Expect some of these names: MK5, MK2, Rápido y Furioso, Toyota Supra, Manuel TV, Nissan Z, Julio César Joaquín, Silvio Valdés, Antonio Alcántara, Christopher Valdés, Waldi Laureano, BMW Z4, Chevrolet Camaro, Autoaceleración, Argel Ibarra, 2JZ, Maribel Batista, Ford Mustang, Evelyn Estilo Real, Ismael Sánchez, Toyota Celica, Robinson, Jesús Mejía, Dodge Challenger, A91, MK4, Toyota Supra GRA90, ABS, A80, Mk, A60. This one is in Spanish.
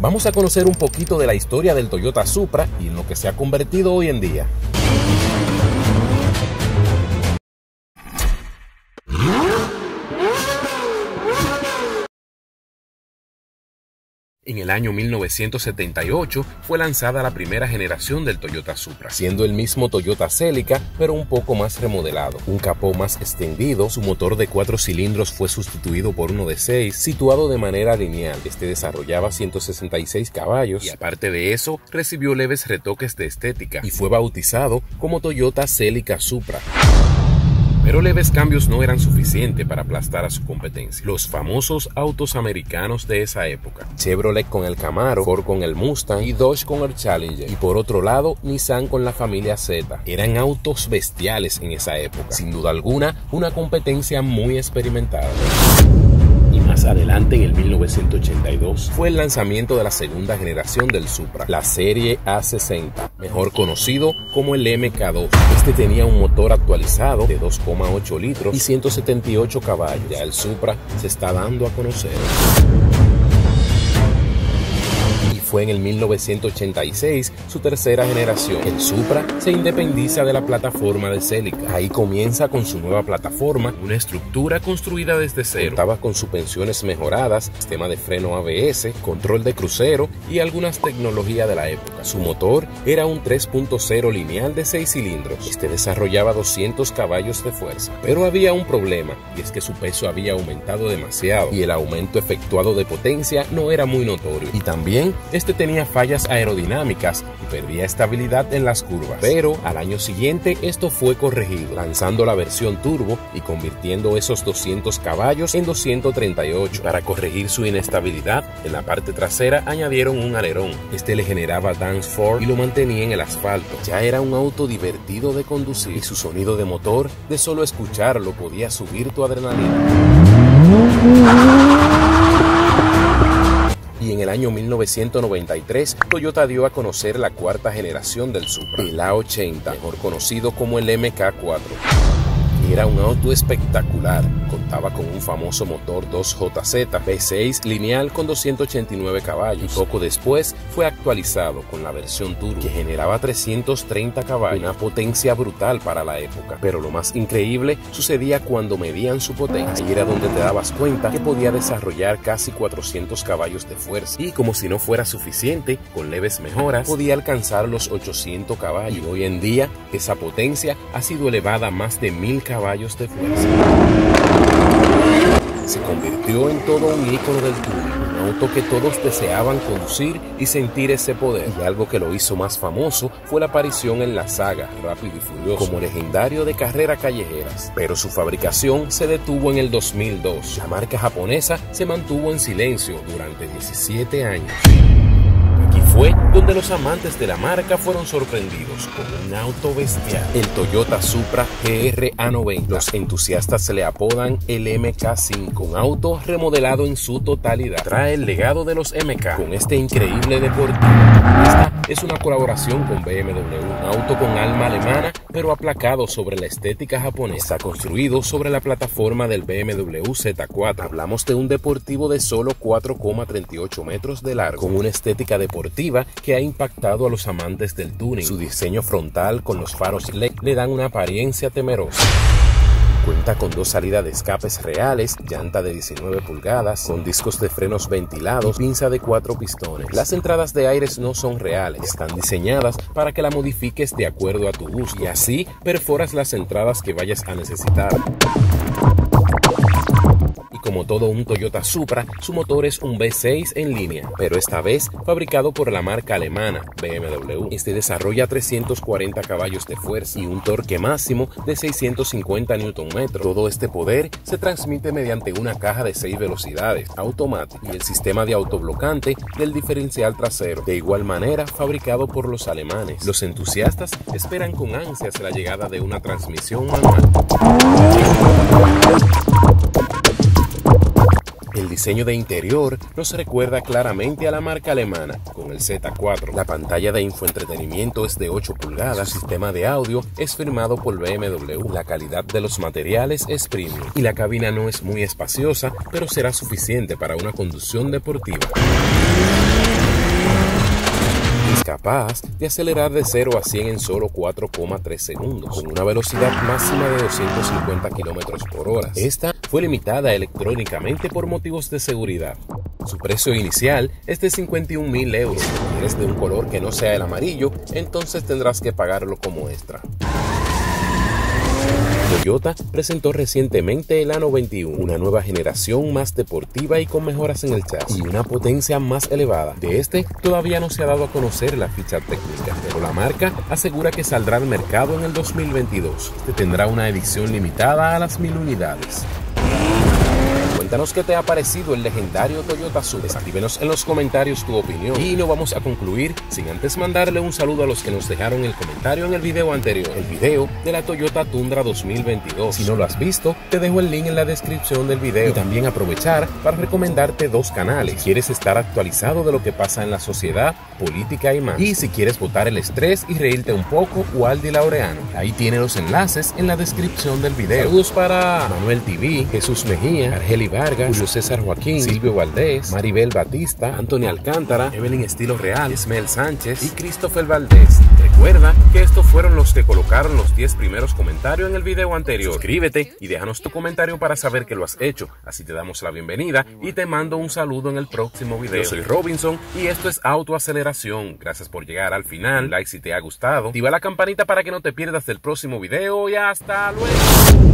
Vamos a conocer un poquito de la historia del Toyota Supra y en lo que se ha convertido hoy en día. En el año 1978 fue lanzada la primera generación del Toyota Supra, siendo el mismo Toyota Celica, pero un poco más remodelado, un capó más extendido, su motor de 4 cilindros fue sustituido por uno de 6, situado de manera lineal, este desarrollaba 166 caballos y aparte de eso, recibió leves retoques de estética y fue bautizado como Toyota Celica Supra. Pero leves cambios no eran suficientes para aplastar a su competencia, los famosos autos americanos de esa época. Chevrolet con el Camaro, Ford con el Mustang y Dodge con el Challenger. Y por otro lado, Nissan con la familia Z. Eran autos bestiales en esa época. Sin duda alguna, una competencia muy experimentada. Más adelante, en el 1982, fue el lanzamiento de la segunda generación del Supra, la serie A60, mejor conocido como el MK2. Este tenía un motor actualizado de 2,8 litros y 178 caballos. Ya el Supra se está dando a conocer. Fue en el 1986 su tercera generación. El Supra se independiza de la plataforma de Celica. Ahí comienza con su nueva plataforma, una estructura construida desde cero. Contaba con suspensiones mejoradas, sistema de freno ABS, control de crucero y algunas tecnologías de la época. Su motor era un 3.0 lineal de 6 cilindros. Este desarrollaba 200 caballos de fuerza. Pero había un problema, y es que su peso había aumentado demasiado y el aumento efectuado de potencia no era muy notorio. Y también este tenía fallas aerodinámicas y perdía estabilidad en las curvas, pero al año siguiente esto fue corregido, lanzando la versión turbo y convirtiendo esos 200 caballos en 238. Para corregir su inestabilidad, en la parte trasera añadieron un alerón. Este le generaba downforce y lo mantenía en el asfalto. Ya era un auto divertido de conducir y su sonido de motor, de solo escucharlo, podía subir tu adrenalina. Y en el año 1993, Toyota dio a conocer la cuarta generación del Supra, el A80, mejor conocido como el MK4. Era un auto espectacular, contaba con un famoso motor 2JZ V6 lineal con 289 caballos. Y poco después fue actualizado con la versión turbo, que generaba 330 caballos, una potencia brutal para la época. Pero lo más increíble sucedía cuando medían su potencia, y era donde te dabas cuenta que podía desarrollar casi 400 caballos de fuerza. Y como si no fuera suficiente, con leves mejoras podía alcanzar los 800 caballos. Y hoy en día, esa potencia ha sido elevada a más de 1000 caballos de fuerza. Se convirtió en todo un ícono del turismo, un auto que todos deseaban conducir y sentir ese poder. Y algo que lo hizo más famoso fue la aparición en la saga Rápido y Furioso como legendario de carreras callejeras. Pero su fabricación se detuvo en el 2002. La marca japonesa se mantuvo en silencio durante 17 años. Aquí fue donde los amantes de la marca fueron sorprendidos con un auto bestial, el Toyota Supra GRA90. Los entusiastas se le apodan el MK5, un auto remodelado en su totalidad. Trae el legado de los MK con este increíble deportivo. Esta es una colaboración con BMW, un auto con alma alemana, pero aplacado sobre la estética japonesa, construido sobre la plataforma del BMW Z4. Hablamos de un deportivo de solo 4,38 metros de largo, con una estética deportiva que ha impactado a los amantes del tuning. Su diseño frontal con los faros LED le dan una apariencia temerosa. Cuenta con 2 salidas de escapes reales, llanta de 19 pulgadas, con discos de frenos ventilados, pinza de 4 pistones. Las entradas de aires no son reales, están diseñadas para que la modifiques de acuerdo a tu gusto, y así perforas las entradas que vayas a necesitar. Como todo un Toyota Supra, su motor es un V6 en línea, pero esta vez fabricado por la marca alemana BMW. Este desarrolla 340 caballos de fuerza y un torque máximo de 650 Nm. Todo este poder se transmite mediante una caja de 6 velocidades automática y el sistema de autoblocante del diferencial trasero, de igual manera fabricado por los alemanes. Los entusiastas esperan con ansias la llegada de una transmisión manual. El diseño de interior nos recuerda claramente a la marca alemana con el Z4. La pantalla de infoentretenimiento es de 8 pulgadas. El sistema de audio es firmado por BMW. La calidad de los materiales es premium. Y la cabina no es muy espaciosa, pero será suficiente para una conducción deportiva. es capaz de acelerar de 0 a 100 en solo 4,3 segundos, con una velocidad máxima de 250 km/h. Esta fue limitada electrónicamente por motivos de seguridad. Su precio inicial es de 51.000 euros. Si eres de un color que no sea el amarillo, entonces tendrás que pagarlo como extra. Toyota presentó recientemente el A91, una nueva generación más deportiva y con mejoras en el chasis y una potencia más elevada. De este todavía no se ha dado a conocer la ficha técnica, pero la marca asegura que saldrá al mercado en el 2022. Este tendrá una edición limitada a las 1000 unidades. Cuéntanos qué te ha parecido el legendario Toyota Supra. Escríbenos en los comentarios tu opinión. Y no vamos a concluir sin antes mandarle un saludo a los que nos dejaron el comentario en el video anterior, el video de la Toyota Tundra 2022. Si no lo has visto, te dejo el link en la descripción del video. Y también aprovechar para recomendarte dos canales. Si quieres estar actualizado de lo que pasa en la sociedad, política y más. Y si quieres botar el estrés y reírte un poco, Waldi Laureano. Ahí tiene los enlaces en la descripción del video. Saludos para Manuel TV, Jesús Mejía, Argel Ibarra, Julio César Joaquín, Silvio Valdés, Maribel Batista, Antonio Alcántara, Evelyn Estilo Real, Ismael Sánchez y Christopher Valdés. Recuerda que estos fueron los que colocaron los 10 primeros comentarios en el video anterior. Suscríbete y déjanos tu comentario para saber que lo has hecho. Así te damos la bienvenida y te mando un saludo en el próximo video. Yo soy Robinson y esto es Autoaceleración. Gracias por llegar al final. Like si te ha gustado. Activa la campanita para que no te pierdas el próximo video y hasta luego.